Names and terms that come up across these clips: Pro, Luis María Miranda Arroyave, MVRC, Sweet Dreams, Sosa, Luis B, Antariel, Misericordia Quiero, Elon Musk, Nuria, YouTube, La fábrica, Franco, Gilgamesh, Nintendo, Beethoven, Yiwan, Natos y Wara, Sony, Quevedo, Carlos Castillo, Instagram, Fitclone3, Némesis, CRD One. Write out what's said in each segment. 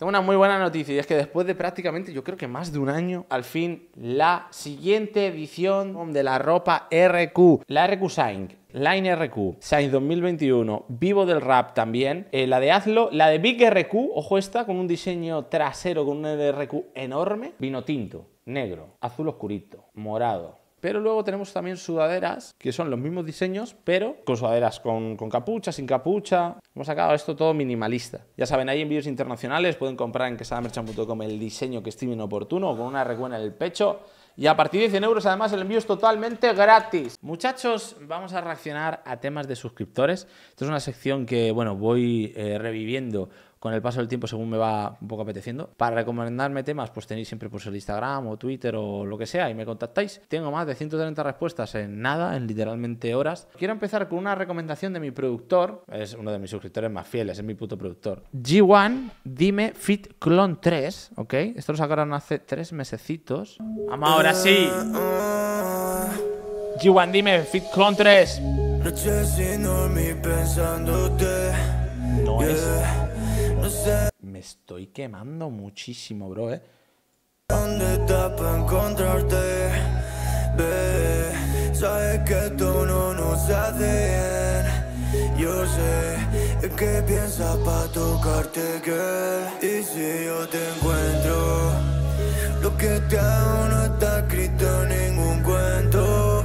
Tengo una muy buena noticia y es que después de prácticamente, yo creo que más de un año, al fin, la siguiente edición de la ropa RQ, la RQ Sync, Line RQ, Sync 2021, Vivo del Rap también, la de Hazlo, la de Big RQ, ojo esta, con un diseño trasero, con un RQ enorme, vino tinto, negro, azul oscurito, morado. Pero luego tenemos también sudaderas, que son los mismos diseños, pero con sudaderas, con capucha, sin capucha. Hemos sacado esto todo minimalista. Ya saben, hay envíos internacionales, pueden comprar en quesadamurchan.com el diseño que estimen oportuno, con una recuena en el pecho. Y a partir de 100 euros, además, el envío es totalmente gratis. Muchachos, vamos a reaccionar a temas de suscriptores. Esta es una sección que, bueno, voy reviviendo con el paso del tiempo según me va un poco apeteciendo. Para recomendarme temas, pues tenéis siempre pues, el Instagram o Twitter o lo que sea y me contactáis. Tengo más de 130 respuestas en nada, en literalmente horas. Quiero empezar con una recomendación de mi productor. Es uno de mis suscriptores más fieles, es mi puto productor. Yiwan, dime Fitclone3, ¿ok? Esto lo sacaron hace 3 mesecitos. ¡Ama, ahora sí! Yiwan, dime Fitclone3. Noches sin dormir pensándote. No es... Me estoy quemando muchísimo, bro, ¿Dónde está para encontrarte? Ve, sabes que tú no nos haces bien. Yo sé que piensas para tocarte, girl. Y si yo te encuentro, lo que te hago no está escrito en ningún cuento.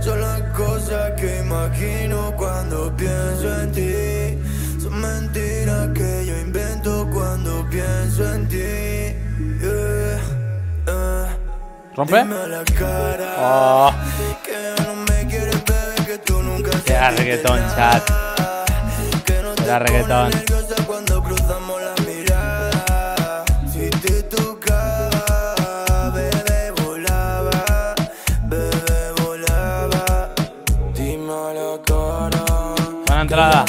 Son las cosas que imagino cuando pienso en ti. Mentira que yo invento cuando pienso en ti. ¿Rompe? Oh. Era reggaetón, chat. Era reggaetón. Buena entrada.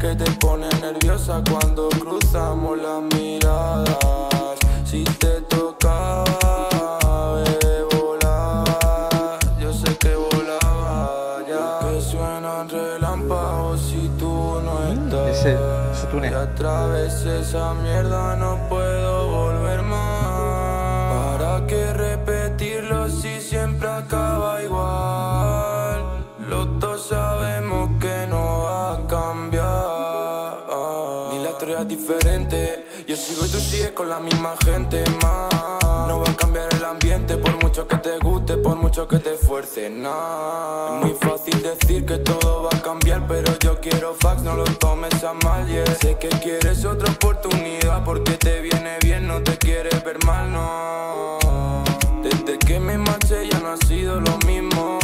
Que te pone nerviosa cuando cruzamos las miradas. Si te tocaba, bebé, volaba. Yo sé que volaba ya. Que suenan relámpagos si tú no estás. Ese túnel. Ya atravesé esa mierda, no puedo volver más. ¿Para qué repetirlo si siempre acaba igual? Los dos sabemos que no va a cambiar. Mi la historia es diferente. Yo sigo y tú sigues con la misma gente más. No va a cambiar el ambiente por mucho que te guste, por mucho que te esfuerces, nah. Es muy fácil decir que todo va a cambiar, pero yo quiero facts, no lo tomes a mal, yeah. Sé que quieres otra oportunidad porque te viene bien, no te quieres ver mal, no. Desde que me marché ya no ha sido lo mismo.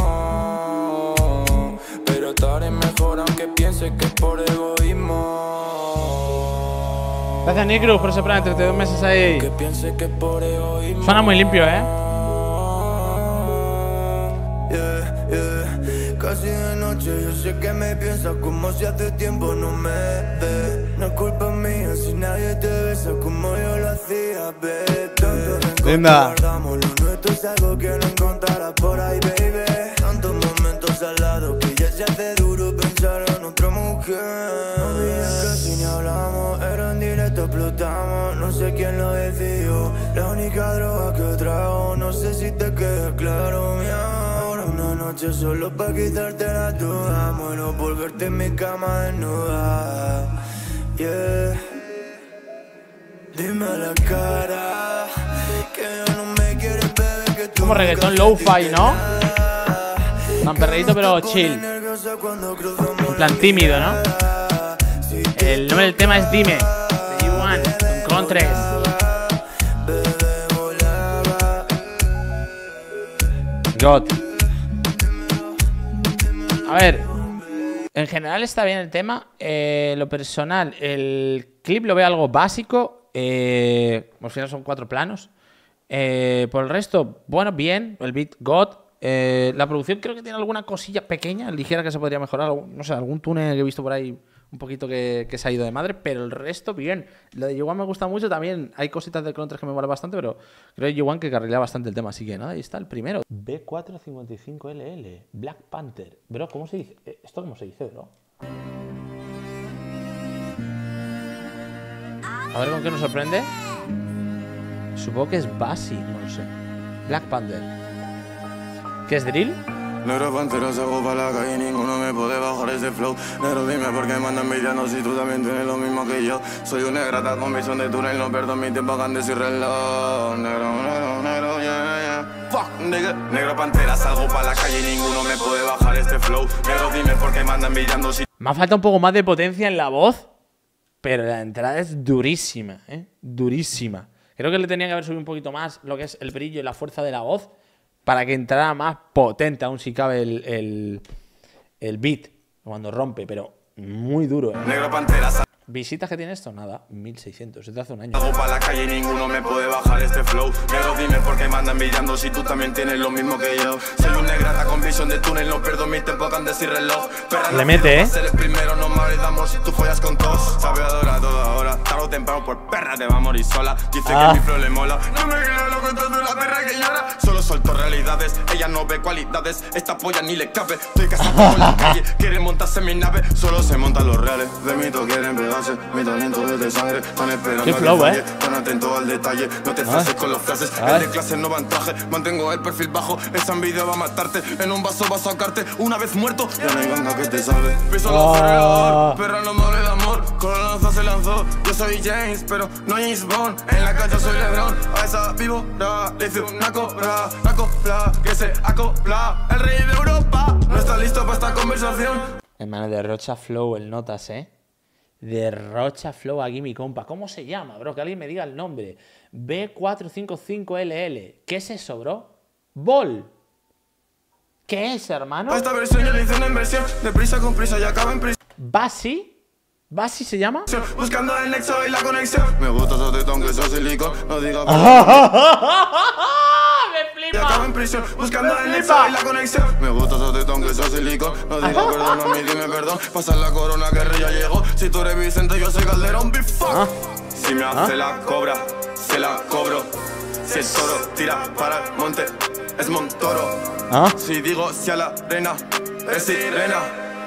Estaré mejor aunque piense que es por egoísmo. Gracias, Nicruz, por ese plan, 32 meses ahí. Que piense que es por egoísmo. Suena muy limpio, Yeah, yeah. Casi de noche, yo sé que me piensas como si hace tiempo no me ve. No es culpa mía si nadie te besa como yo lo hacía, baby. Tanto guardamos lo nuestro, es algo que no encontrarás por ahí, baby. Tantos momentos al lado que ya se hace duro pensar en otra mujer. Casi ni hablamos, era en directo, explotamos, no sé quién lo decidió. La única droga que trago, no sé si te queda claro, mi amor. Una noche solo pa' quitarte la duda, muero por verte en mi cama desnuda, yeah. Dime la cara que no me quieres, bebé, que tú. Como reggaetón lo-fi, ¿no? Tan perreíto pero chill. En plan tímido, ¿no? El nombre del tema es Dime, de Yiwan, con 3. God. A ver, en general está bien el tema. Lo personal, el clip lo veo algo básico. Al final son 4 planos. Por el resto, bueno, bien. El beat, God. La producción creo que tiene alguna cosilla pequeña, ligera, que se podría mejorar. No sé, algún túnel que he visto por ahí un poquito que se ha ido de madre, pero el resto bien. Lo de Yiwan me gusta mucho también. Hay cositas de Clone 3 que me mola bastante, pero creo que Yiwan que carrilea bastante el tema. Así que nada, ahí está el primero. B455LL, Black Panther. Bro, ¿cómo se dice? ¿Esto cómo se dice, bro? A ver con qué nos sorprende. Supongo que es Basi, no lo sé. Black Panther. ¿Qué es Drill? Negro pantero se ocupa la calle, ninguno me puede bajar ese flow. Negro dime por qué mandan villanos si tú también tienes lo mismo que yo. Soy una grata con visión de túnel, no pierdo mi tiempo acá en decir reloj. Negro, negro, negro, yeah, yeah. Fuck, nigga. Negro pantera salgo pa' la calle, ninguno me puede bajar este flow. Negro dime por qué mandan villanos si... Me ha faltado un poco más de potencia en la voz, pero la entrada es durísima, ¿eh? Durísima. Creo que le tenía que haber subido un poquito más lo que es el brillo y la fuerza de la voz, para que entrara más potente, aún si cabe el beat cuando rompe, pero muy duro, ¿eh? Negro Pantera. ¿Visitas que tiene esto? Nada, 1600, desde hace un año. Hago para la calle y ninguno me puede bajar este flow. Negro dime por qué mandan brillando si tú también tienes lo mismo que yo. Soy un negrata con visión de túnel, no pierdo mi tiempo con decir reloj. Le mete, ¿eh? Ser el primero, no mares de amor si tú follas con tos. Sabe adorar toda hora, tarde o temprano por perra te va a morir sola. Dice que mi flow le mola. No me creo lo cuento de la perra que llora. Solo solto realidades, ella no ve cualidades. Esta polla ni le cabe, estoy casado con la calle. Quiere montarse en mi nave, solo se montan los reales. De mito quieren pegar. Mi talento desde sangre, tan esperando flow, que falle, tan atento al detalle. No te fases con los frases, el de clase no vantaje. Mantengo el perfil bajo, esa envidia va a matarte. En un vaso va a sacarte, una vez muerto ya no hay ganga que te salve. Piso los alrededor, perra no muere de amor. Con la lanza se lanzó, yo soy James, pero no James Bond. En la calle soy LeBron, a esa víbora le hice una cobra. La copla, que se acopla, el rey de Europa. No está listo para esta conversación. Hermano, derrocha flow el Notas, ¿eh? Derrocha flow aquí, mi compa. ¿Cómo se llama, bro? Que alguien me diga el nombre. B455LL. ¿Qué es eso, bro? Bol. ¿Qué es, hermano? Esta versión yo le hice una inversión. De prisa con prisa y acaba en prisa. ¿Basi? ¿Basi se llama? Buscando el nexo y la conexión. Me gusta ese tetón que sos silicón. No digas... Y acabo en prisión, buscando el nexo y la conexión. Me gusta ese tetón que sos silicón. No digo perdón, a mí dime perdón. Pasar la corona que ya llegó. Si tú eres Vicente, yo soy Calderón, big fuck. Si me hace la cobra, se la cobro. Si el toro tira para el monte, es Montoro. Si digo si a la arena, es sirena.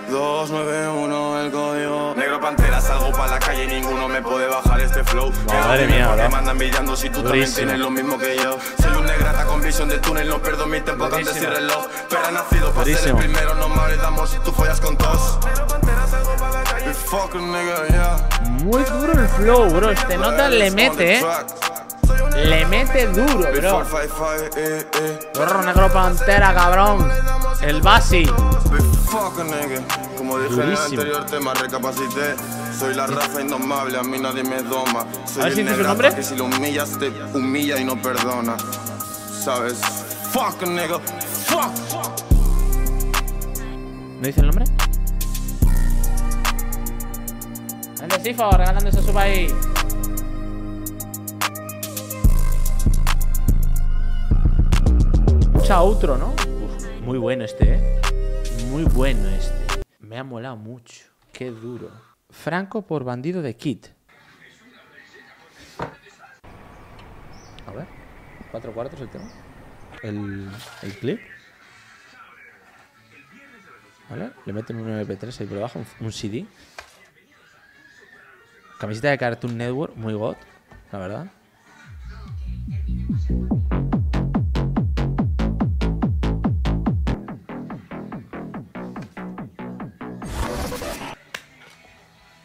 291 el código. Negro pantera salgo para la calle, ninguno me puede bajar este flow. Madre mía, me mandan brillando si tú también tienes lo mismo que yo. Soy un negrata con visión de túnel, no pierdo mi tiempo con decir reloj. Pero ha nacido para ser el primero, no mares de amor si tú follas con tos. Negro pantera salgo para la calle. Fuck nigga, yeah. Muy duro el flow, bro. Este Nota le mete, ¿eh? Le mete duro, bro. Gorro negro pantera, cabrón. El Basi. Como dije en el anterior tema, recapacité. Soy la raza indomable, a mí nadie me doma. Soy el negrata que si lo humillas te humilla y no perdona. ¿Sabes? Fuck, nigga. Fuck. ¿Me dice el nombre? Gente, Sifo, regalando ese sub ahí. Mucha outro, ¿no? Uf, muy bueno este, ¿eh? Muy bueno este. Me ha molado mucho. Qué duro. Franco por bandido de Kit. A ver. 4 cuartos el tema. El clip. ¿Vale? Le meten un MP3 ahí por debajo. Un CD. Camiseta de Cartoon Network. Muy god, la verdad.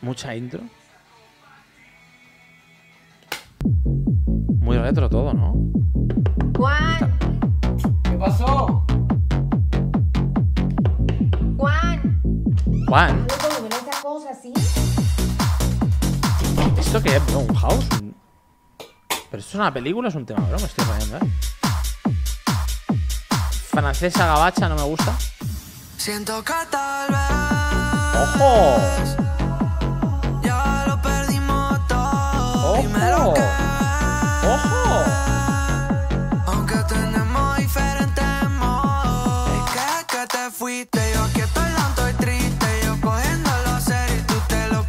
Mucha intro. Muy retro todo, ¿no? Juan. ¿Qué pasó? Juan. Juan. ¿Esto qué es, bro? ¿Un house? ¿Pero esto es una película o es un tema, bro? Me estoy rayando, ¿eh? Francesa gabacha no me gusta. Siento que tal vez. ¡Ojo! ¡Ojo! ¡Ojo! Aunque tenemos diferentes modos. Es que te fuiste, yo aquí estoy lento y triste. Yo cogiendo lo serio y tú te lo...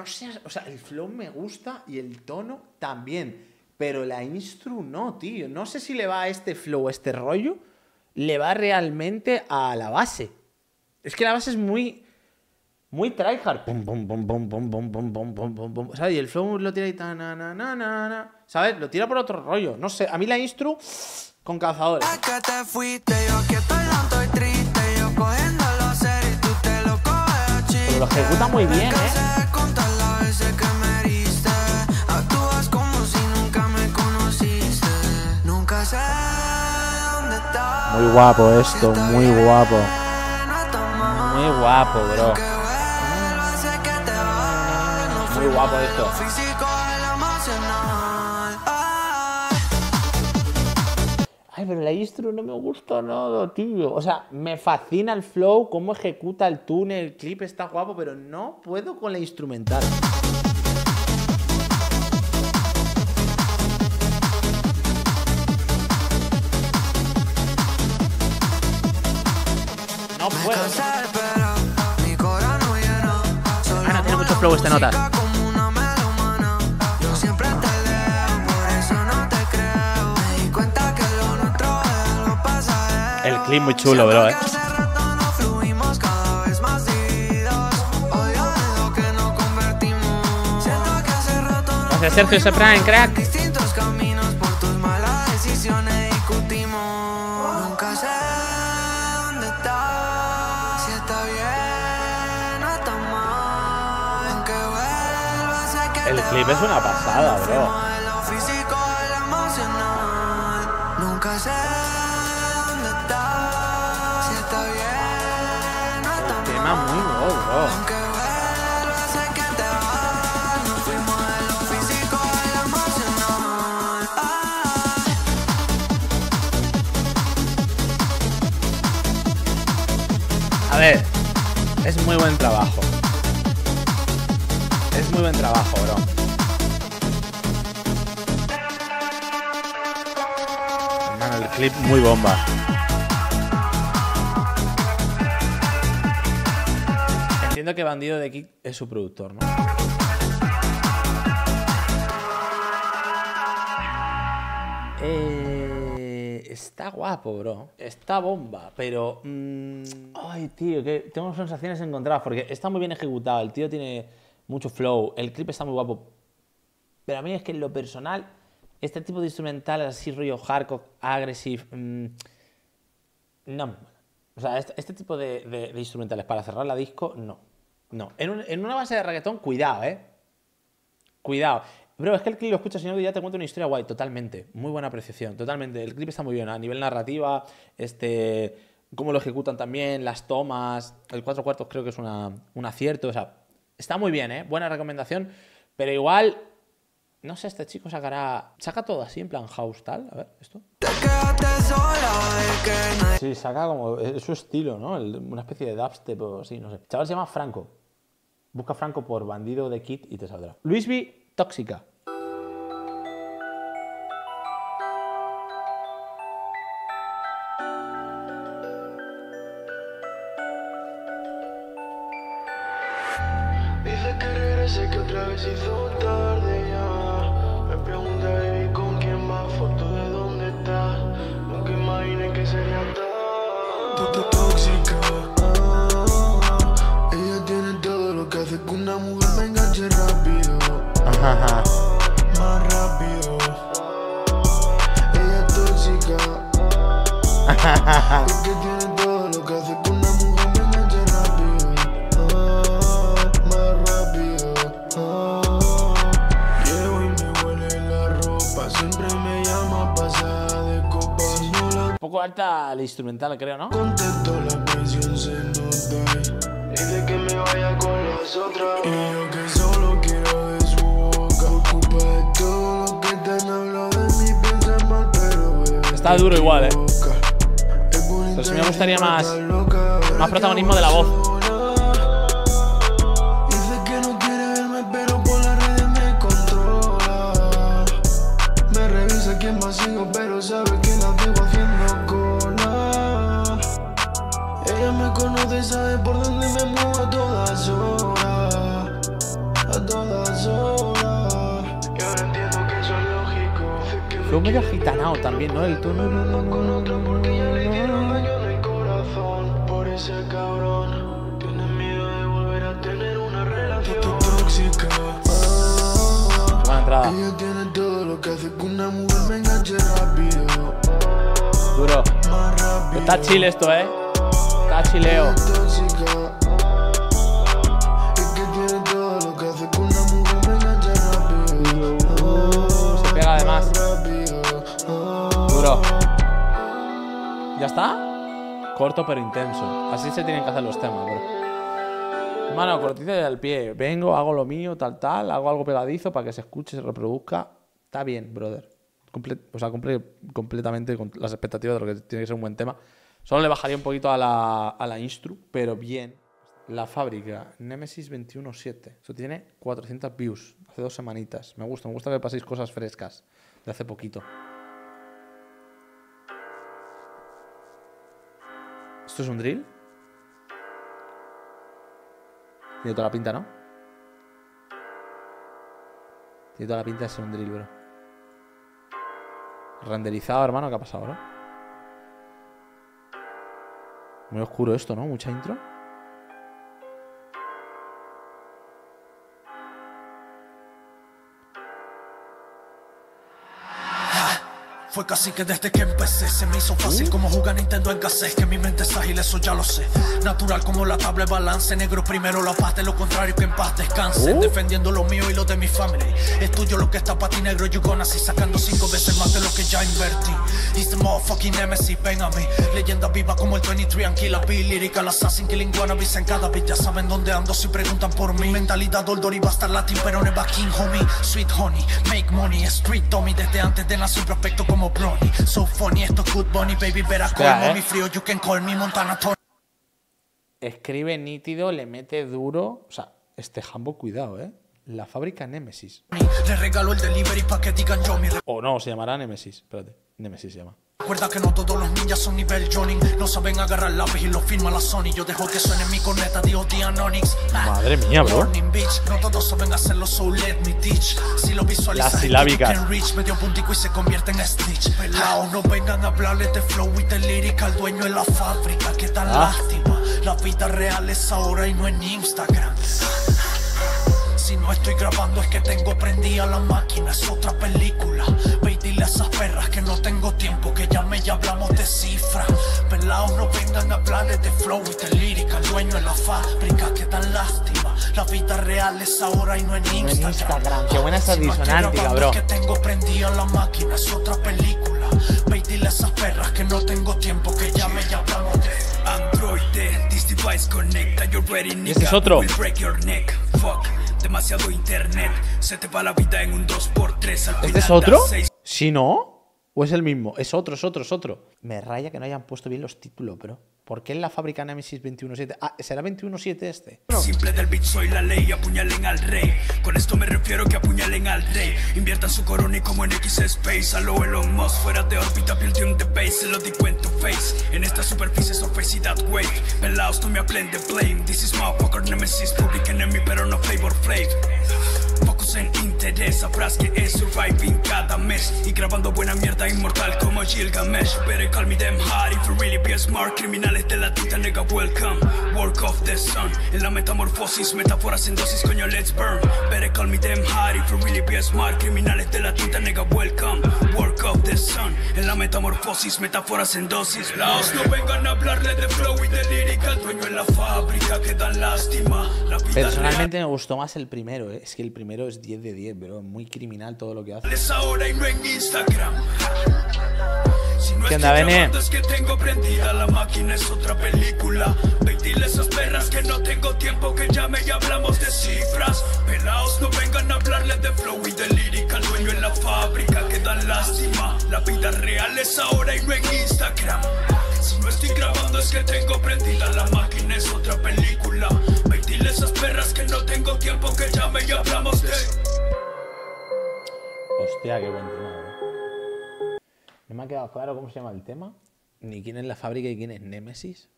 No seas... O sea, el flow me gusta y el tono también. Pero la instru no, tío. No sé si le va a este flow, a este rollo, le va realmente a la base. Es que la base es muy... Muy tryhard. Pum, pum, pum, pum, pum, pum, pum, pum, pum, pum, pum. ¿Sabes? Y el flow lo tira y tan, na, na, na, na. ¿Sabes? Lo tira por otro rollo. No sé. A mí la instru con cazadores. Acá te fuiste, yo que estoy lento y triste. Yo cogiendo los seres y tú te lo coges, chica. Pero lo ejecuta muy bien, ¿eh? Muy guapo esto, muy guapo. Muy guapo, bro. Muy guapo esto. Ay, pero la instru no me gusta nada, tío. O sea, me fascina el flow, cómo ejecuta el túnel, el clip está guapo, pero no puedo con la instrumental. Bueno. Ah, no, tiene mucho flow esta nota. El clip muy chulo, bro, Gracias, Sergio Soprano, crack. El clip es una pasada, bro. El tema muy nuevo, bro. A ver, es muy buen trabajo. Es muy buen trabajo, bro. Clip muy bomba. Entiendo que Bandido de Kick es su productor, ¿no? Está guapo, bro. Está bomba, pero... ay, tío, que tengo sensaciones encontradas porque está muy bien ejecutado, el tío tiene mucho flow, el clip está muy guapo. Pero a mí es que en lo personal... Este tipo de instrumental así, rollo hardcore, agresivo. No. O sea, este tipo de instrumentales para cerrar la disco, no. No. En una base de reggaetón, cuidado, ¿eh? Cuidado. Bro, es que el clip lo escuchas, señor, y ya te cuento una historia guay. Totalmente. Muy buena apreciación. Totalmente. El clip está muy bien. A nivel narrativa, cómo lo ejecutan también, las tomas. El 4/4 creo que es un acierto. O sea, está muy bien, ¿eh? Buena recomendación. Pero igual... No sé, este chico sacará... Saca todo así, en plan house, tal. A ver, esto. Sí, saca como... Es su estilo, ¿no? Una especie de dubstep o así, no sé. El chaval se llama Franco. Busca Franco por Bandido de Kid y te saldrá. Luis B, Tóxica. Dice que regrese, que otra vez hizo tarde ya. Pregunta, baby, ¿con quién va? Foto de dónde está. Nunca imaginé que sería tan tóxica. Ella tiene todo lo que hace que una mujer me enganche rápido. Más rápido. Ella es tóxica. Porque tiene todo lo que hace que una mujer me enganche rápido. Más rápido. Un poco alta la instrumental, creo, ¿no? Contesto la presión, se nota. Dice que me vaya con las otras. Y yo que solo quiero de su boca. Ocupa de todo lo que te han hablado de mí, piensa mal, pero bebé. Está duro igual, ¿eh? Pero si me gustaría más protagonismo de la voz. Dice que no quiere verme, pero por las redes me controla. Me revisa quién más sigo, pero sabe que la debo haciendo. Me conoce, sabe por dónde me muevo a todas horas. A todas horas. Y ahora entiendo que eso es lógico. Fue medio gitanao también, ¿no? El tono no con otro porque ya le dieron daño en el corazón. Por ese cabrón. Tienes miedo de volver a ti. Ajá. Ella tiene todo lo que hace que una mujer me enganche rápido. Duro. Está chill esto, eh. Está chileo. Se pega además. Duro. ¿Ya está? Corto pero intenso. Así se tienen que hacer los temas, bro. Mano, cortice al pie. Vengo, hago lo mío, tal, tal. Hago algo pegadizo para que se escuche, se reproduzca. Está bien, brother. Cumple completamente con las expectativas de lo que tiene que ser un buen tema. Solo le bajaría un poquito a la instru, pero bien. La fábrica, Nemesis 21.7. Esto tiene 400 views. Hace 2 semanitas. Me gusta que paséis cosas frescas de hace poquito. ¿Esto es un drill? Tiene toda la pinta, ¿no? Tiene toda la pinta de ser un drill, bro. Renderizado, hermano, ¿qué ha pasado, bro? Muy oscuro esto, ¿no? Mucha intro. Fue casi que desde que empecé se me hizo fácil como jugar Nintendo en cassette. Que mi mente es ágil, eso ya lo sé. Natural como la tabla de balance. Negro primero la paz, de lo contrario que en paz descanse. Defendiendo lo mío y lo de mi family. Es tuyo lo que está para ti, negro, you gonna see. Sacando 5 veces más de lo que ya invertí. It's the motherfucking Nemesis, ven a mí. Leyenda viva como el 23 and Kill la Bill. Lírica, la assassin, killing wannabes en cada beat. Ya saben dónde ando si preguntan por mí. Mentalidad, dolor y bastard latin, pero never king, homie. Sweet honey, make money, street dummy. Desde antes de nacer prospecto como Brony, so funny, esto es good bunny, baby, verás como mi frío, you can call me Montana Tony. Escribe nítido, le mete duro. O sea, este jambo, cuidado, eh. La fábrica Nemesis. Le regalo el delivery para que digan yo mi. O no, se llamará Nemesis. Espérate, Nemesis se llama. Recuerda que no todos los ninjas son nivel Johnny. No saben agarrar lápiz y lo firma la Sony. Yo dejo que suene mi corneta, D.O.D. and Onyx. Madre mía, bro. No todos saben hacerlo, so let me teach. Si lo visualizas, las silábicas. Medio puntico y se convierte en Stitch. Pelao, no vengan a hablarles de flow y de lírica. El dueño de la fábrica, qué tan lástima. La vida real es ahora y no en Instagram. Si no estoy grabando es que tengo prendida la máquina, es otra película. Ve y dile a esas perras que no tengo tiempo, que llame y hablamos de cifras. Pelados no vengan a hablarles de flow y de lírica. El dueño de la fábrica, que tan lástima. La vida real es ahora y no en Instagram. Qué buena esa disonántica, bro. Es que tengo prendida la máquina, es otra película. Ve y dile a esas perras que no tengo tiempo, que llame y hablamos de Android. This device connect, you're ready, nigga. Este es otro. Break your neck, fuck. Demasiado internet, se te va la vida en un 2x3 al final. ¿Este es otro? ¿Sí, no? ¿O es el mismo? Es otro. Me raya que no hayan puesto bien los títulos, pero ¿por qué en la fábrica Nemesis 21.7? Ah, ¿será 21.7 este? No. Simple del beat, soy la ley, apuñalen al rey. Con esto me refiero que apuñalen al rey. Inviertan su corona y como en X Space. A lo Elon Musk, fuera de órbita, building the base. Se lo digo en tu face. En esta superficie es opacidad, wey. Pelaos, no me hablen de blame. This is my poker Nemesis, public enemy, pero no flavor flame. Focus en interés, sabrás que es surviving cada mes. Y grabando buena mierda inmortal como Gilgamesh. Better call me them hard if you really be a smart criminal. De la tinta, nega, welcome, work of the sun. En la metamorfosis, metáforas en dosis, coño, let's burn. Better call me them hard if you really be a smart. Criminales de la tinta, nega, welcome, work of the sun. En la metamorfosis, metáforas en dosis. Laos, no vengan a hablarle de flow y de lírica. El dueño en la fábrica, que dan lástima. Personalmente me gustó más el primero, eh. Es que el primero es 10 de 10, pero muy criminal todo lo que hace. Es ahora y no en Instagram. Si no estoy grabando es que tengo prendida la máquina, es otra película. Ve y dile esas perras que no tengo tiempo, que llame y hablamos de cifras. Pelaos, no vengan a hablarles de flow y de lírica. Dueño en la fábrica, que dan lástima. La vida real es ahora y no en Instagram. Si no estoy grabando es que tengo prendida la máquina, es otra película. Ve y dile esas perras que no tengo tiempo, que llame y hablamos de... Hostia, qué buen tema. No me ha quedado claro cómo se llama el tema, ni quién es la fábrica y quién es Nemesis,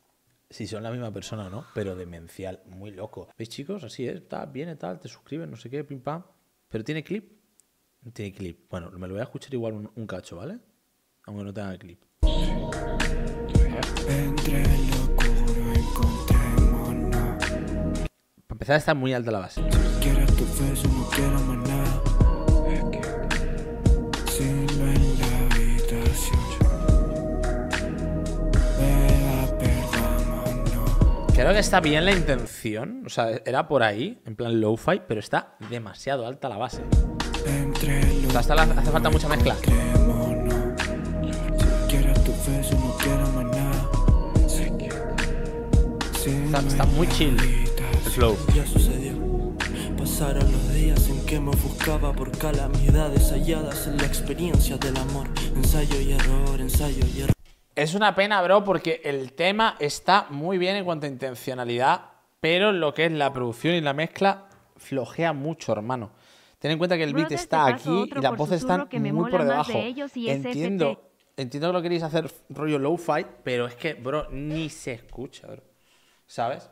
si son la misma persona o no, pero demencial, muy loco. ¿Veis, chicos? Así es, tal, viene tal, te suscribes, no sé qué, pim pam. ¿Pero tiene clip? No tiene clip. Bueno, me lo voy a escuchar igual un cacho, ¿vale? Aunque no tenga clip. Entre locura encontrémonos. Para empezar está muy alta la base. Quiero tu fe, yo no quiero más nada. Creo que está bien la intención, o sea, era por ahí, en plan lo-fi, pero está demasiado alta la base. O sea, hace falta mucha mezcla. Está muy chill el flow. Ya sucedió. Pasaron los días en que me ofuscaba por calamidades halladas en la experiencia del amor. Ensayo y error, ensayo y error. Es una pena, bro, porque el tema está muy bien en cuanto a intencionalidad, pero lo que es la producción y la mezcla flojea mucho, hermano. Ten en cuenta que el beat está aquí y las voces están muy por debajo. Entiendo que lo queréis hacer rollo lo-fi, pero es que, bro, ni se escucha, bro. ¿Sabes?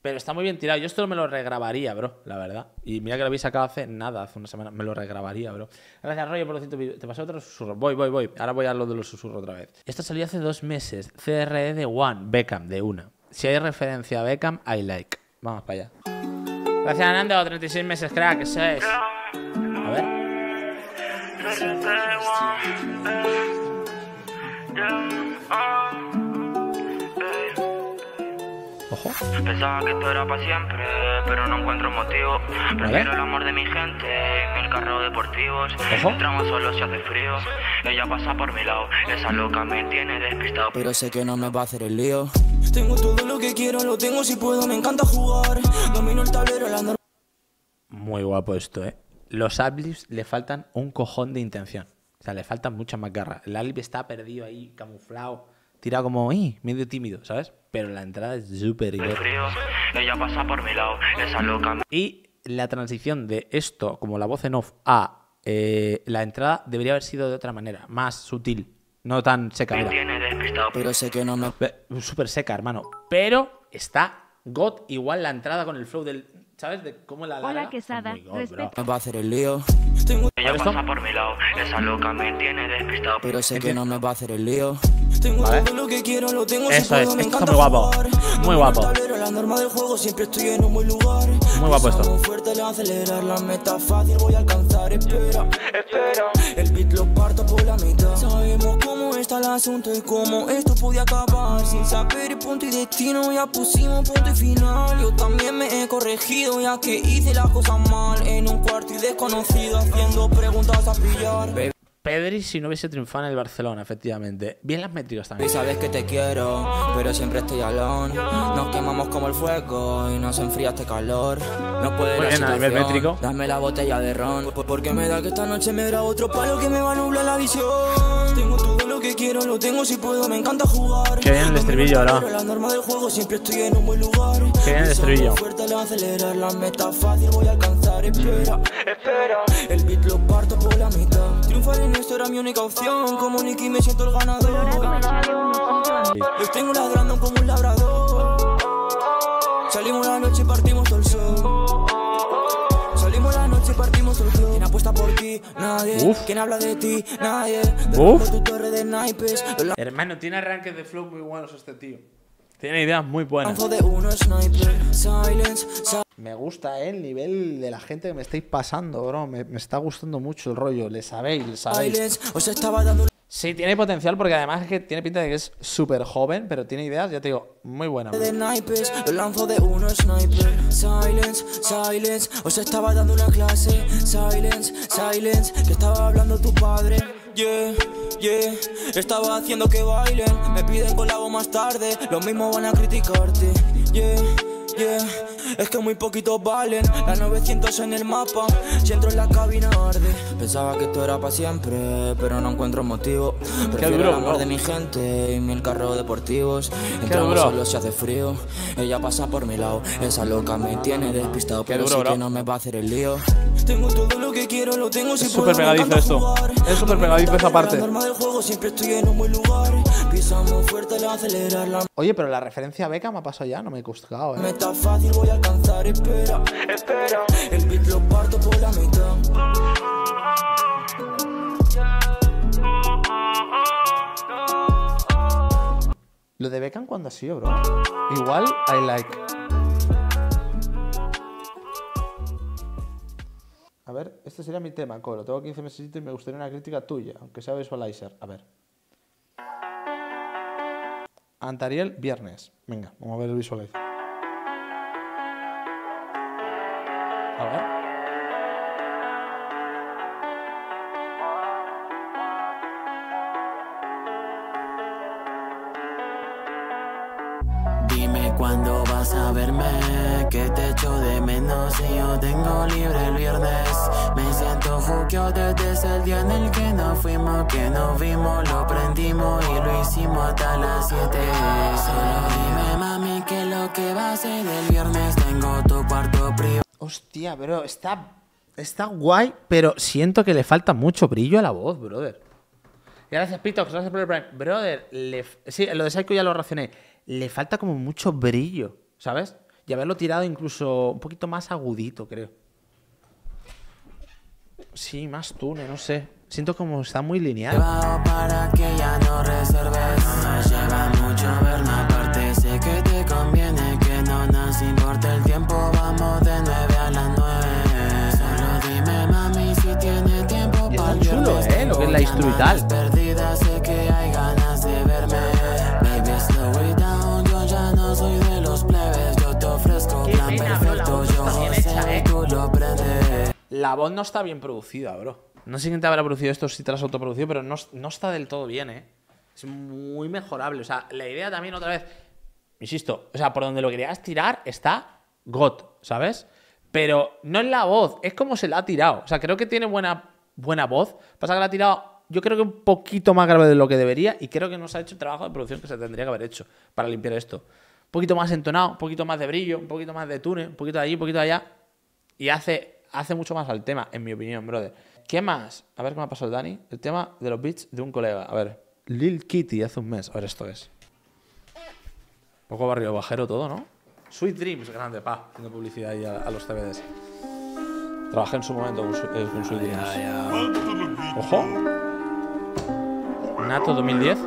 Pero está muy bien tirado. Yo esto me lo regrabaría, bro, la verdad. Y mira que lo habéis sacado hace nada, hace una semana. Me lo regrabaría, bro. Gracias, Rollo, por los 100 vídeos. Te pasé otro susurro. Voy. Ahora voy a lo de los susurros otra vez. Esto salió hace 2 meses. CRD de One. Beckam, de una. Si hay referencia a Beckam, I like. Vamos para allá. Gracias, Anando. 36 meses, crack. Eso es. A ver. Ojo. Pensaba que esto era para siempre, pero no encuentro motivo. Prefiero el amor de mi gente y mil carros deportivos. Entramos solo si hace frío. Ella pasa por mi lado. Esa loca me tiene despistado. Pero sé que no me va a hacer el lío. Tengo todo lo que quiero, lo tengo si puedo. Me encanta jugar. Domino el tablero. Muy guapo esto, eh. Los uplifts le faltan un cojón de intención. O sea, le faltan muchas más garras. El uplift está perdido ahí, camuflado. Tirado como medio tímido, ¿sabes? Pero la entrada es súper igual. Y la transición de esto, como la voz en off, a la entrada debería haber sido de otra manera, más sutil, no tan seca. Pero sé que no. Súper seca, hermano. Pero está got igual la entrada con el flow del... ¿Sabes? De cómo la... Hola, Quesada. Me va a hacer el lío. Ella pasa por mi lado. Esa loca me tiene despistado. Pero sé que no me va a hacer el lío. Tengo todo lo que quiero, lo tengo. Eso es, esto está muy guapo. Muy guapo. Muy guapo esto. El beat lo parto por la mitad. Sabemos cómo está el asunto y cómo esto puede acabar. Sin saber el punto y destino, ya pusimos punto y final. Yo también me he corregido, ya que hice las cosas mal. En un cuarto y desconocido, haciendo preguntas a pillar. Pedri si no hubiese triunfado en el Barcelona, efectivamente. Bien las métricas también. Y sabes que te quiero, pero siempre estoy alón. Nos quemamos como el fuego y nos enfría este calor. No puede la situación, dame la botella de ron. Porque me da que esta noche me da otro palo que me va a nublar la visión. Tengo todo lo que quiero, lo tengo si puedo, me encanta jugar. Qué bien el estribillo, ahora. La norma del juego, siempre estoy en un buen lugar. Qué bien el estribillo. Acelerar la meta fácil, voy a alcanzar. Espera. El beat lo parto por la mitad. Triunfar en esto era mi única opción. Como Nicky me siento el ganador. Yo tengo la grana como un labrador. Salimos la noche y partimos todo el sol. Salimos la noche y partimos todo el sol. Quien apuesta por ti, nadie. Quien habla de ti, nadie. Por tu torre de naipes. Hermano, tiene arranques de flow muy buenos este tío. Tiene ideas muy buenas. Me gusta el nivel de la gente que me estáis pasando, bro. Me está gustando mucho el rollo. Le sabéis. Sí, tiene potencial porque además es que tiene pinta de que es súper joven, pero tiene ideas, ya te digo, muy buenas. Yeah, estaba haciendo que bailen, me piden colabo más tarde, los mismos van a criticarte. Yeah, es que muy poquitos valen, las 900 en el mapa, si entro en la cabina arde. Pensaba que esto era para siempre, pero no encuentro motivo. Prefiero el amor de mi gente y mil carros deportivos. Entramos solo si hace frío, ella pasa por mi lado. Esa loca me tiene despistado, pero sé que no me va a hacer el lío. Tengo todo lo que quiero, lo tengo si puedo. Es súper pegadizo esto. Es súper pegadizo esa parte. Oye, pero la referencia a Beckam me ha pasado ya, no me he costado, eh. Está fácil, voy a alcanzar, espera. El beat lo parto por la mitad. Lo de Beckam cuando ha sido, bro. Igual, I like. A A ver, este sería mi tema, Coro. Tengo 15 meses y me gustaría una crítica tuya, aunque sea visualizer. A ver. Antariel, Viernes. Venga, vamos a ver el visualizer. A ver. Cuando vas a verme, que te echo de menos y yo tengo libre el viernes. Me siento juqueo desde ese día en el que nos fuimos, que nos vimos, lo prendimos y lo hicimos hasta las 7. Solo dime, mami, que lo que va a ser el viernes, tengo tu cuarto privado. Hostia, bro, está guay, pero siento que le falta mucho brillo a la voz, brother. Gracias, Pitox, gracias por el Prime. Brother, sí, lo de Psycho ya lo racioné. Le falta como mucho brillo, ¿sabes? Y haberlo tirado incluso un poquito más agudito, creo. Sí, más túnel, no sé. Siento como está muy lineal. Para que ya no reserves. No me lleva mucho verme aparte. Sé que te conviene, que no nos importa el tiempo. Vamos de 9 a las 9. Solo dime, mami, si tiene tiempo para. Está chulo, ¿eh? Lo que es la instrumental. Perdida, sé que hay ganas de verme. Soy de los plebes, yo te ofrezco plan pena, perfecto, yo sé, tú lo prendes. La voz no está bien producida, bro. No sé quién te habrá producido esto, si te lo has autoproducido, pero no está del todo bien, ¿eh? Es muy mejorable, o sea, la idea también otra vez, insisto, o sea, por donde lo querías tirar está God, ¿sabes? Pero no es la voz, es como se la ha tirado. O sea, creo que tiene buena voz, pasa que la ha tirado... Yo creo que un poquito más grave de lo que debería y creo que no se ha hecho el trabajo de producción que se tendría que haber hecho para limpiar esto. Un poquito más entonado, un poquito más de brillo, un poquito más de túnel, un poquito de allí, un poquito de allá. Y hace mucho más al tema, en mi opinión, brother. ¿Qué más? A ver qué me ha pasado Dani. El tema de los beats de un colega. A ver, Lil Kitty hace un mes. A ver, esto es. Un poco barrio bajero todo, ¿no? Sweet Dreams, grande, pa. Haciendo publicidad ahí a los TVDs. Trabajé en su momento con Sweet Dreams. Ojo. Nato 2010.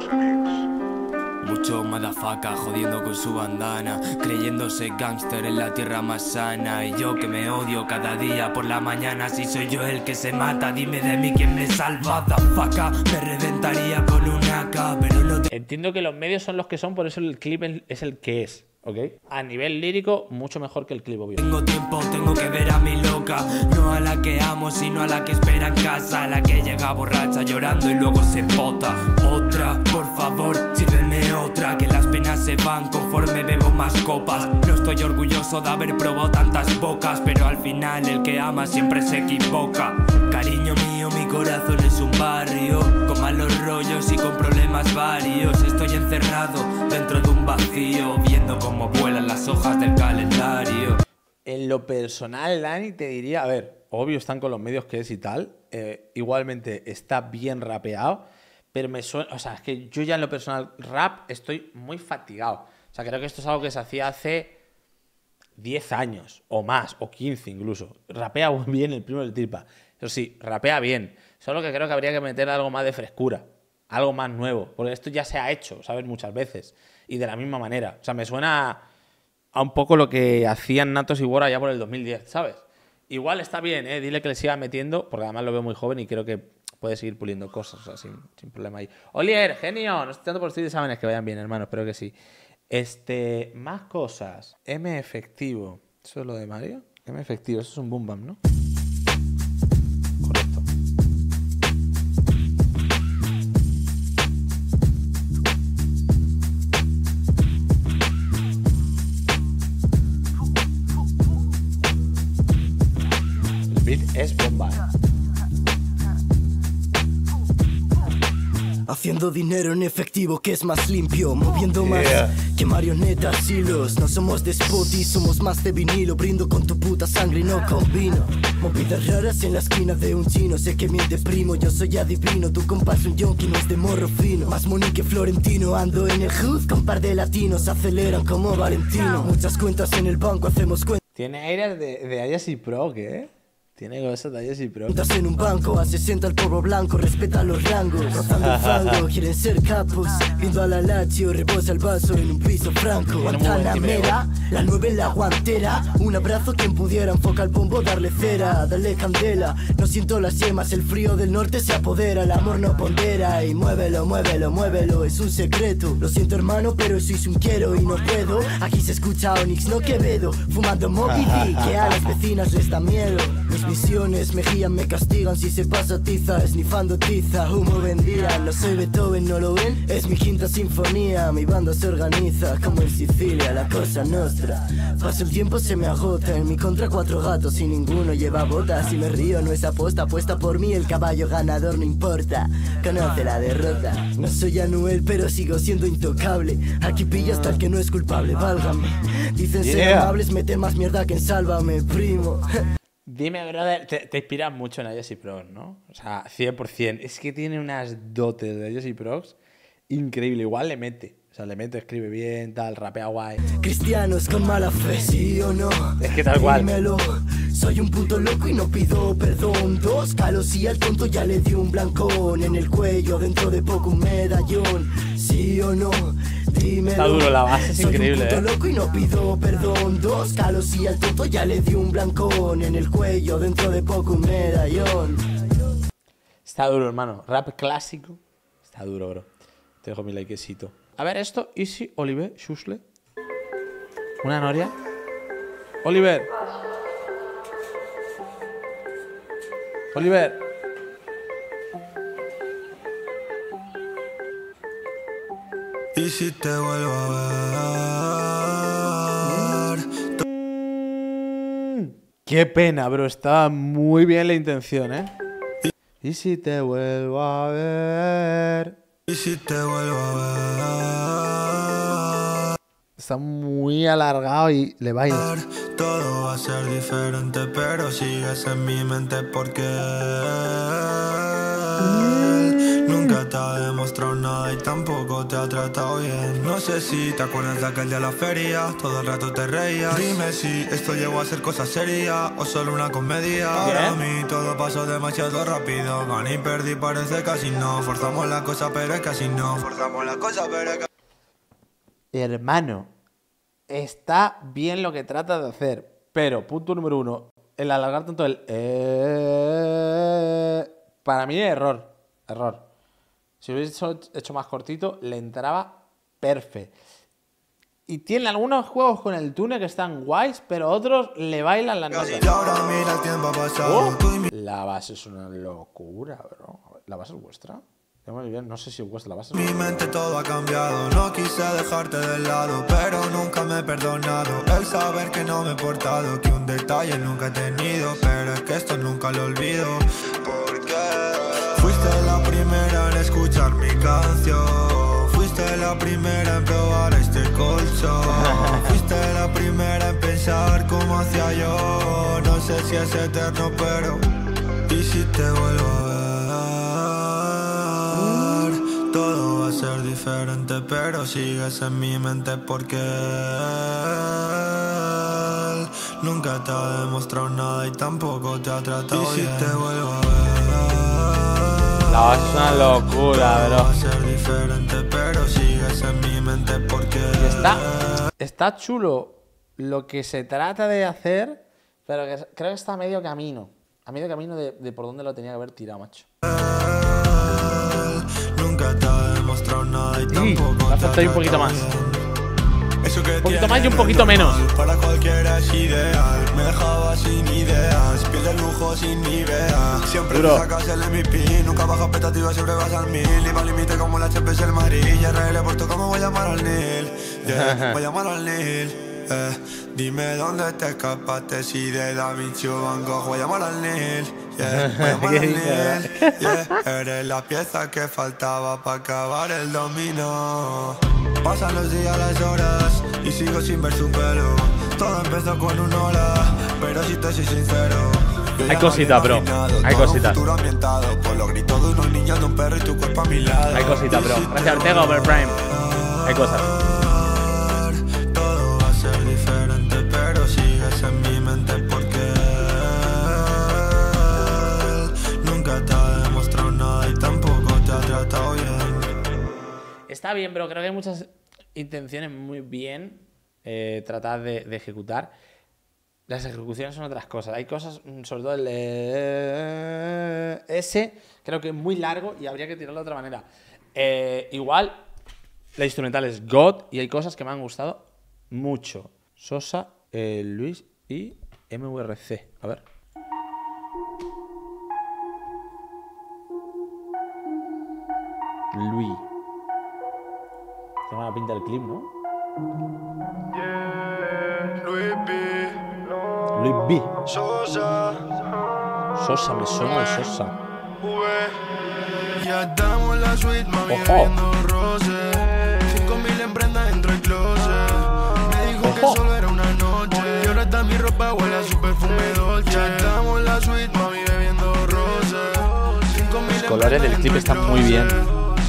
Mucho madafaca jodiendo con su bandana, creyéndose gángster en la tierra más sana. Y yo que me odio cada día por la mañana. Si soy yo el que se mata, dime de mí quién me salva. Madafaca, me reventaría con un AK, pero no te... Entiendo que los medios son los que son, por eso el clip es el que es. Okay. A nivel lírico, mucho mejor que el clip, obvio. Tengo tiempo, tengo que ver a mi loca. No a la que amo, sino a la que espera en casa. A la que llega borracha llorando y luego se bota. Otra, por favor, sírveme otra. Que las penas se van conforme bebo más copas. No estoy orgulloso de haber probado tantas bocas, pero al final el que ama siempre se equivoca. Cariño mío, mi corazón es un barrio con malos rollos y con problemas varios. Estoy encerrado dentro de un vacío, viendo cómo vuelan las hojas del calendario. En lo personal, Dani, te diría, a ver, obvio están con los medios que es y tal, igualmente está bien rapeado, pero me suena, o sea, es que yo ya en lo personal rap estoy muy fatigado. O sea, creo que esto es algo que se hacía hace 10 años o más, o 15 incluso. Rapea muy bien el primo del Tripa. Eso sí, rapea bien. Solo que creo que habría que meter algo más de frescura, algo más nuevo, porque esto ya se ha hecho, ¿sabes? Muchas veces. Y de la misma manera. O sea, me suena a un poco lo que hacían Natos y Wara ya por el 2010, ¿sabes? Igual está bien, ¿eh? Dile que le siga metiendo, porque además lo veo muy joven y creo que puede seguir puliendo cosas, o sea, sin problema ahí. Oliver, genio, no estoy tanto por ustedes, saben, es que vayan bien, hermano, espero que sí. Más cosas. M efectivo. ¿Eso es lo de Mario? M efectivo, eso es un boom bam, ¿no? Es bomba. Haciendo dinero en efectivo que es más limpio, moviendo más que marionetas hilos. No somos despotis, somos más de vinilo. Brindo con tu puta sangre y no con vino. Movidas raras en la esquina de un chino. Sé que mientes, primo, yo soy adivino. Tu compás un yonki, no es de morro fino. Más Moni que Florentino, ando en el hood con par de latinos, aceleran como Valentino. Muchas cuentas en el banco, hacemos cuentas. Tiene aire de AJS y Pro, ¿qué? Tiene cosas tallas y pro. Estás en un banco, asesenta al polvo blanco, respeta los rangos. Rozando el fango, quieren ser capos. Viendo a la Lazio, rebosa el vaso en un piso franco. Guantanamera, la nueve en la guantera. Un abrazo quien pudiera, enfoca el pombo, darle cera, darle candela. No siento las yemas, el frío del norte se apodera. El amor no pondera y muévelo, muévelo, muévelo, es un secreto. Lo siento hermano, pero sois un quiero y no puedo. Aquí se escucha Onyx, no Quevedo. Fumando Moby Dick, que a las vecinas les da miedo. Misiones, me guían, me castigan si se pasa tiza, esnifando tiza, humo vendía. No soy Beethoven, ¿no lo ven? Es mi quinta sinfonía, mi banda se organiza como en Sicilia, la cosa nostra. Paso el tiempo, se me agota, en mi contra cuatro gatos y ninguno lleva botas. Si me río no es aposta, apuesta por mí, el caballo ganador no importa, conoce la derrota. No soy Anuel, pero sigo siendo intocable, aquí pillas tal que no es culpable, válgame. Dicen ser amables, meten más mierda que en Sálvame, primo. Dime, brother, te inspiras mucho en AJS y Pros, ¿no? O sea, 100%. Es que tiene unas dotes de AJS y Pros increíble. Igual le mete. O sea, le mete, escribe bien, tal, rapea guay. Cristianos con mala fe, sí o no. Es que tal cual. Dímelo. Soy un puto loco y no pido perdón. Dos calos y al tonto ya le di un blancón en el cuello, dentro de poco un medallón. Sí o no, dímelo. Está duro, la base es increíble. Soy un puto loco y no pido perdón. Dos calos y al tonto ya le di un blancón en el cuello, dentro de poco un medallón. Está duro, hermano. Rap clásico. Está duro, bro. Te dejo mi likecito. A ver esto. Easy, Oliver, Shusle. Una noria. Oliver. Oliver. Y si te vuelvo a ver. Qué pena, bro. Estaba muy bien la intención, ¿eh? Y si te vuelvo a ver. Y si te vuelvo a ver. Está muy alargado y le baila. Todo va a ser diferente, pero sigues en mi mente porque nunca te ha demostrado nada y tampoco te ha tratado bien. No sé si te acuerdas de aquel día a la feria, todo el rato te reías. Dime si esto llegó a ser cosa seria o solo una comedia. Para mí todo pasó demasiado rápido, gané y perdí, parece casi no. Forzamos la cosa, pero es casi no. Forzamos la cosa, pero es que... Hermano. Está bien lo que trata de hacer, pero punto número uno, el alargar tanto el para mí es error, error. Si lo hubiese hecho más cortito, le entraba perfecto. Y tiene algunos juegos con el túnel que están guays, pero otros le bailan la nota. La base es una locura, bro. ¿La base es vuestra? No sé si cuesta la base. Mi mente todo ha cambiado, no quise dejarte de lado, pero nunca me he perdonado. El saber que no me he portado, que un detalle nunca he tenido, pero es que esto nunca lo olvido. Porque fuiste la primera en escuchar mi canción, fuiste la primera en probar este colchón, fuiste la primera en pensar cómo hacía yo. No sé si es eterno, pero y si te vuelvo a ver. Todo va a ser diferente, pero sigues en mi mente porque nunca te ha demostrado nada y tampoco te ha tratado bien. Y si te vuelvo a ver. No, es una locura, bro. Todo va a ser diferente, pero sigues en mi mente porque... Está chulo lo que se trata de hacer, pero que creo que está a medio camino. A medio camino de por dónde lo tenía que haber tirado, macho. Te ha demostrado nada y tampoco te ha tratado un poquito más. Eso que un poquito más y un poquito menos. Para cualquiera es ideal. Me dejaba sin ideas. Piel de lujo sin idea. Siempre te sacas el MVP. Nunca bajas expectativas, siempre vas al mil. Y va al límite como la Champions del Madrid. Y RL Porto, ¿cómo voy a llamar al Nil? Voy a llamar al Nil. Dime dónde te escapaste, si de David Chubango. Voy a llamar al Nil. Voy a llamar al Nil. Eres la pieza que faltaba para acabar el dominó. Pasan los días, las horas y sigo sin ver su pelo. Todo empezó con un hola, pero si te soy sincero, hay cositas, bro. Hay cositas. Hay cositas, bro. Gracias, Ortega, over Prime. Hay cosas. En mi mente porque está bien, pero creo que hay muchas intenciones muy bien tratadas de ejecutar. Las ejecuciones son otras cosas. Hay cosas, sobre todo el S, creo que es muy largo y habría que tirarlo de otra manera. Igual, la instrumental es God y hay cosas que me han gustado mucho. Sosa, Luis y MVRC. A ver. Luis. Tiene buena pinta el clip, ¿no? Yeah, Luis B. Luis B. Sosa, me suena de Sosa. Ya estamos en la suite, mami, bebiendo rosé. 5000 en prenda dentro del closet. Me dijo que solo era una noche. Y ahora está mi ropa, huele a su perfume Dolce. Ya estamos en la suite, mami, bebiendo rosé. 5000 en prenda dentro del closet. Los colores del clip están muy bien.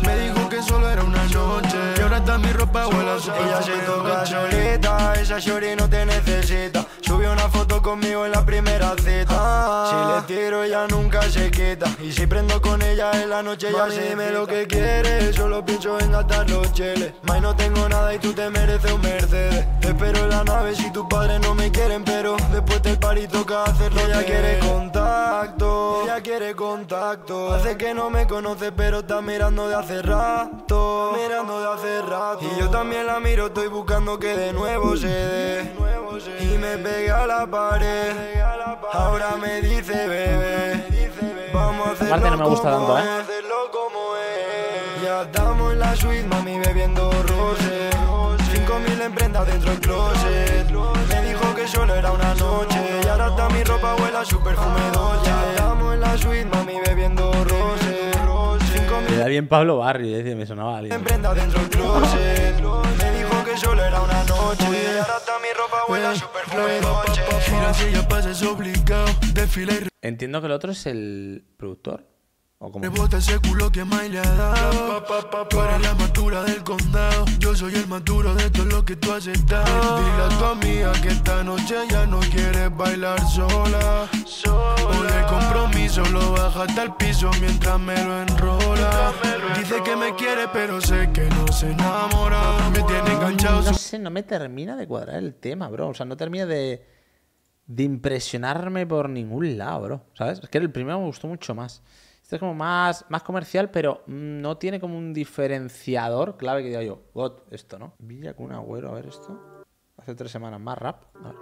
Me dijo que solo era una noche. Y ahora está mi ropa, huele a su perfume Dolce. Ella se toca solita, esa shorty no te necesita. Subió una foto conmigo en la primera cita. Si le tiro ella nunca se quita. Y si prendo con ella en la noche ya se dime lo que quieres. Solo pienso en gastar los cheles. Mai no tengo nada y tú te mereces un Mercedes. Te espero en la nave si tus padres no me quieren. Pero después del party toca hacerlo. Ella quiere contacto. Ella quiere contacto. Hace que no me conoce pero está mirando de hace rato. Mirando de hace rato. Y yo también la miro, estoy buscando que de nuevo se dé. Y me pegué a la pared. Ahora me dice bebé. Vamos a hacerlo. Aparte no me gusta tanto, ¿eh? Ya estamos en la suite, mami, bebiendo rosé. 5000 en prenda dentro del closet. Me dijo que solo era una noche. Y ahora está mi ropa, huele a su perfume Dolce. Ya estamos en la suite, mami, bebiendo rosé. Le da bien Pablo Barrio, dice, me sonaba alguien. En prenda dentro del closet. Me dijo que solo era una noche. Y ahora está mi ropa, huele a su perfume Dolce. Mira si yo pasé suplicado, desfile. Entiendo que el otro es el productor. Rebota ese culo que más le ha dado. Tú eres la madura del condado. Yo soy el maduro de todo lo que tú has estado. Dile a tu amiga que esta noche ya no quieres bailar sola. Por el compromiso lo baja hasta el piso mientras me lo enrola. Dice que me quiere pero sé que no se enamora. Me tiene enganchado. No sé, no me termina de cuadrar el tema, bro. O sea, no termina de impresionarme por ningún lado, bro. ¿Sabes? Es que el primero me gustó mucho más. Este es como más comercial, pero no tiene como un diferenciador clave que diga yo. God, esto, ¿no? Villa con Agüero, a ver esto. Hace 3 semanas más rap. A ver.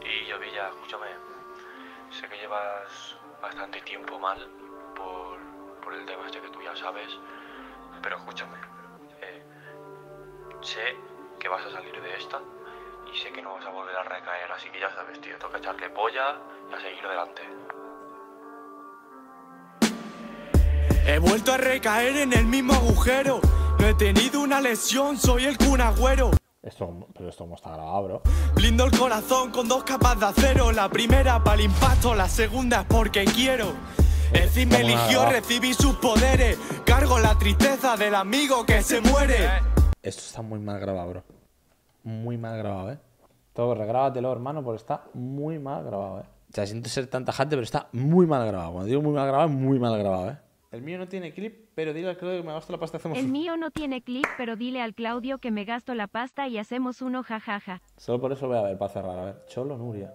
Y yo, Villa, escúchame. Sé que llevas bastante tiempo mal por el tema este que tú ya sabes. Pero escúchame. Sé que vas a salir de esta y sé que no vas a volver a recaer. Así que ya sabes, tío. Toca echarle polla y a seguir adelante. He vuelto a recaer en el mismo agujero. No he tenido una lesión, soy el Kun Agüero. Pero esto no está grabado, bro. Blindo el corazón con 2 capas de acero. La primera para el impacto, la segunda es porque quiero. El Cid me eligió, recibí sus poderes. Cargo la tristeza del amigo que se muere. Esto está muy mal grabado, bro. Muy mal grabado, ¿eh? Todo, regrábatelo, hermano, porque está muy mal grabado, ¿eh? O sea, siento ser tan tajante, pero está muy mal grabado. Cuando digo muy mal grabado, es muy mal grabado, ¿eh? El mío no tiene clip, pero dile al Claudio que me gasto la pasta y hacemos... El mío no tiene clip, pero dile al Claudio que me gasto la pasta y hacemos uno jajaja. Solo por eso voy a ver, para cerrar, a ver. Cholo Nuria.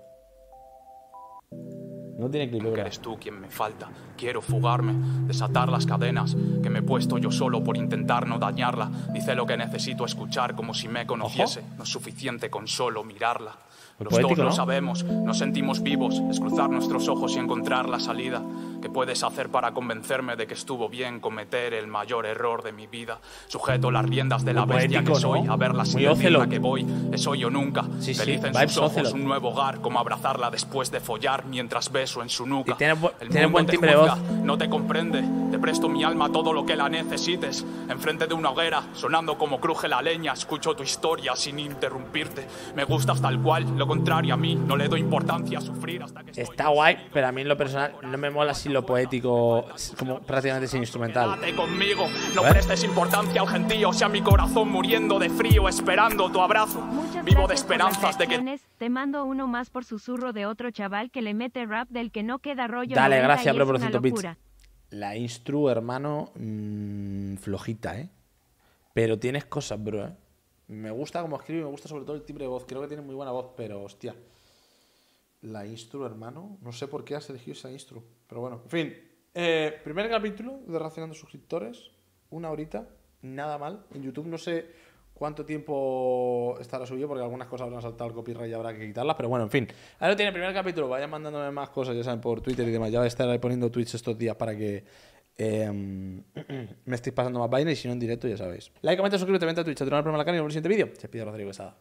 No tiene clip, ¿verdad? Eres tú quien me falta. Quiero fugarme, desatar las cadenas que me he puesto yo solo por intentar no dañarla. Dice lo que necesito escuchar como si me conociese. Ojo. No es suficiente con solo mirarla. Los poético, dos lo ¿no? sabemos, nos sentimos vivos. Es cruzar nuestros ojos y encontrar la salida. ¿Qué puedes hacer para convencerme de que estuvo bien cometer el mayor error de mi vida? Sujeto las riendas de la bestia que soy, a verla sin decir la que voy. Es hoy o nunca, feliz en sus ojos, un nuevo hogar. Como abrazarla después de follar mientras beso en su nuca. Tiene buen timbre de voz. No te comprende, te presto mi alma todo lo que la necesites. Enfrente de una hoguera, sonando como cruje la leña. Escucho tu historia sin interrumpirte. Me gustas tal cual, lo contrario a mí. No le doy importancia a sufrir hasta que... Está guay, pero a mí en lo personal no me mola así lo poético, como prácticamente sin instrumental. Conmigo, no prestes importancia al gentío, sea mi corazón muriendo de frío esperando tu abrazo. Muchas vivo de esperanzas de que... Te mando uno más por susurro de otro chaval que le mete rap del que no queda rollo. Dale, gracias, bro, por 100 bits. La instru, hermano, flojita, ¿eh? Pero tienes cosas, bro, ¿eh? Me gusta cómo escribe, me gusta sobre todo el tipo de voz. Creo que tiene muy buena voz, pero hostia. La instru, hermano. No sé por qué has elegido esa instru. Pero bueno, en fin. Primer capítulo de Racionando Suscriptores. 1 horita. Nada mal. En YouTube no sé cuánto tiempo estará subido porque algunas cosas habrán saltado el copyright y habrá que quitarlas. Pero bueno, en fin. Ahora tiene el primer capítulo. Vayan mandándome más cosas, ya saben, por Twitter y demás. Ya voy a estar ahí poniendo tweets estos días para que... me estoy pasando más vainas y si no en directo ya sabéis. Like, comenta, suscríbete, vente a Twitch, a tu canal, programa la cara y nos vemos en el siguiente vídeo. Se pide Rodrigo Quesada.